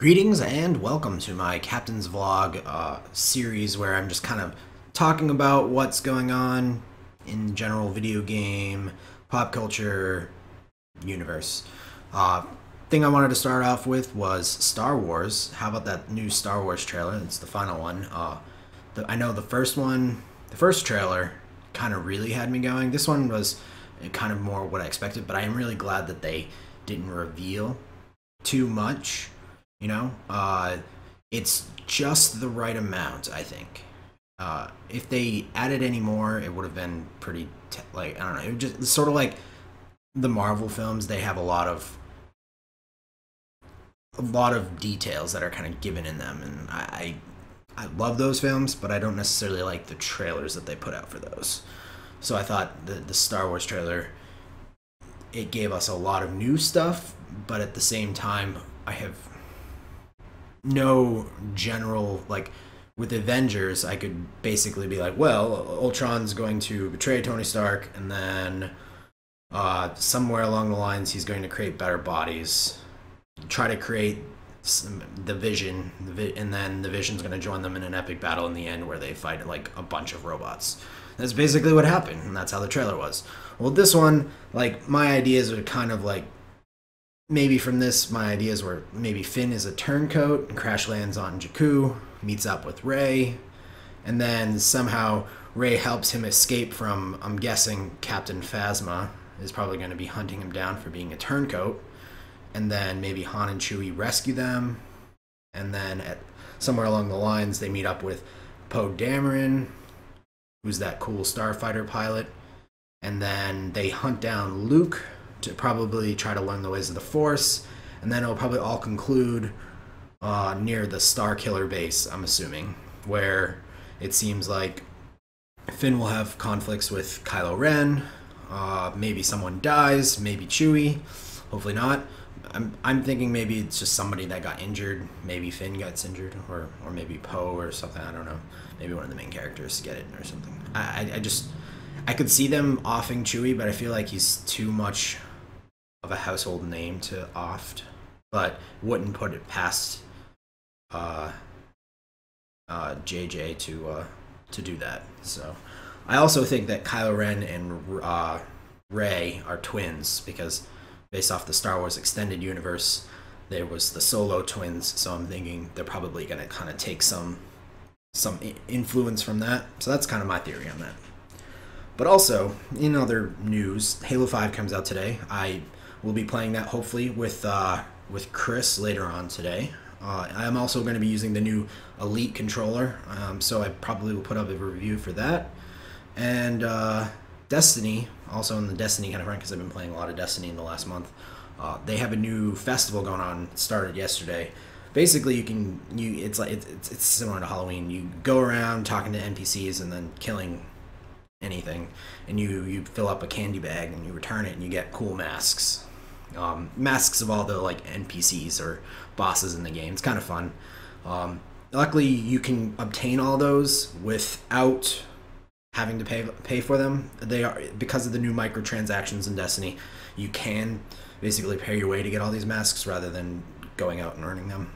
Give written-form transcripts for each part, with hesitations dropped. Greetings and welcome to my Captain's Vlog series where I'm just kind of talking about what's going on in general video game, pop culture, universe. Thing I wanted to start off with was Star Wars. How about that new Star Wars trailer? It's the final one. I know the first one, the first trailer kind of really had me going. This one was kind of more what I expected, but I am really glad that they didn't reveal too much. You know, it's just the right amount, I think. If they added any more, it would have been pretty, like, I don't know, it just it's sort of like the Marvel films. They have a lot of details that are kind of given in them, and I love those films, but I don't necessarily like the trailers that they put out for those. So I thought the Star Wars trailer, it gave us a lot of new stuff, but at the same time, I have no general, like with Avengers, I could basically be like, well, Ultron's going to betray Tony Stark, and then somewhere along the lines he's going to create better bodies, try to create the Vision, and then the Vision's going to join them in an epic battle in the end where they fight like a bunch of robots. That's basically what happened, and that's how the trailer was. Well, this one, like, my ideas are kind of like, maybe from this, my ideas were maybe Finn is a turncoat and crash lands on Jakku, meets up with Rey, and then somehow Rey helps him escape from, I'm guessing, Captain Phasma is probably going to be hunting him down for being a turncoat, and then maybe Han and Chewie rescue them, and then somewhere along the lines they meet up with Poe Dameron, who's that cool starfighter pilot, and then they hunt down Luke to probably try to learn the ways of the Force, and then it'll probably all conclude near the Starkiller base, I'm assuming, where it seems like Finn will have conflicts with Kylo Ren, maybe someone dies, maybe Chewie, hopefully not. I'm thinking maybe it's just somebody that got injured, maybe Finn gets injured, or maybe Poe or something, I don't know, maybe one of the main characters get it or something. I could see them offing Chewie, but I feel like he's too much of a household name to oft, but wouldn't put it past JJ to do that. So I also think that Kylo Ren and Rey are twins, because based off the Star Wars extended universe, there was the Solo twins, so I'm thinking they're probably going to kind of take some influence from that. So that's kind of my theory on that. But also, in other news, Halo 5 comes out today. I will be playing that, hopefully, with Chris later on today. I'm also going to be using the new Elite controller, so I probably will put up a review for that. And Destiny, also in the Destiny kind of front, because I've been playing a lot of Destiny in the last month, they have a new festival going on. It started yesterday. Basically, it's similar to Halloween. You go around talking to NPCs and then killing anything, and you fill up a candy bag and you return it and you get cool masks, masks of all the like NPCs or bosses in the game. It's kind of fun. Luckily, you can obtain all those without having to pay for them. They are, because of the new microtransactions in Destiny, you can basically pay your way to get all these masks rather than going out and earning them.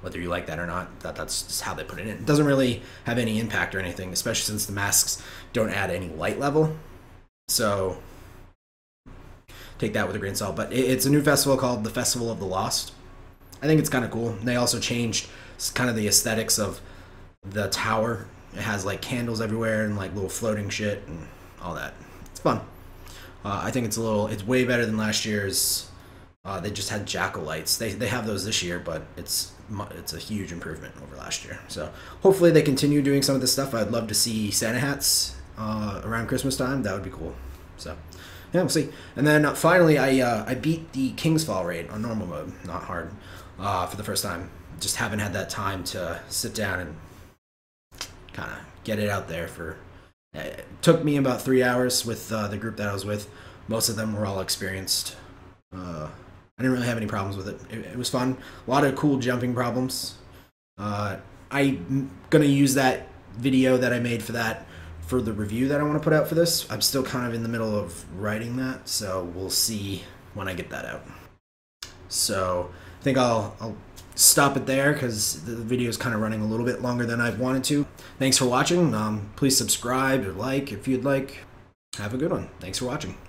Whether you like that or not, that's just how they put it in. It doesn't really have any impact or anything, especially since the masks don't add any light level. So take that with a grain of salt. But it's a new festival called the Festival of the Lost. I think it's kind of cool. They also changed kind of the aesthetics of the tower. It has like candles everywhere and like little floating shit and all that. It's fun. I think it's way better than last year's. They just had Jakku lights. They have those this year, but it's a huge improvement over last year. So hopefully they continue doing some of this stuff. I'd love to see Santa hats around Christmas time. That would be cool. So yeah, we'll see. And then finally, I beat the King's Fall raid on normal mode, not hard, for the first time. Just haven't had that time to sit down and kind of get it out there. It took me about 3 hours with the group that I was with. Most of them were all experienced. I didn't really have any problems with it. It was fun. A lot of cool jumping problems. I'm going to use that video that I made for that for the review that I want to put out for this. I'm still kind of in the middle of writing that, so we'll see when I get that out. So I think I'll stop it there because the video is kind of running a little bit longer than I've wanted to. Thanks for watching. Please subscribe or like if you'd like. Have a good one. Thanks for watching.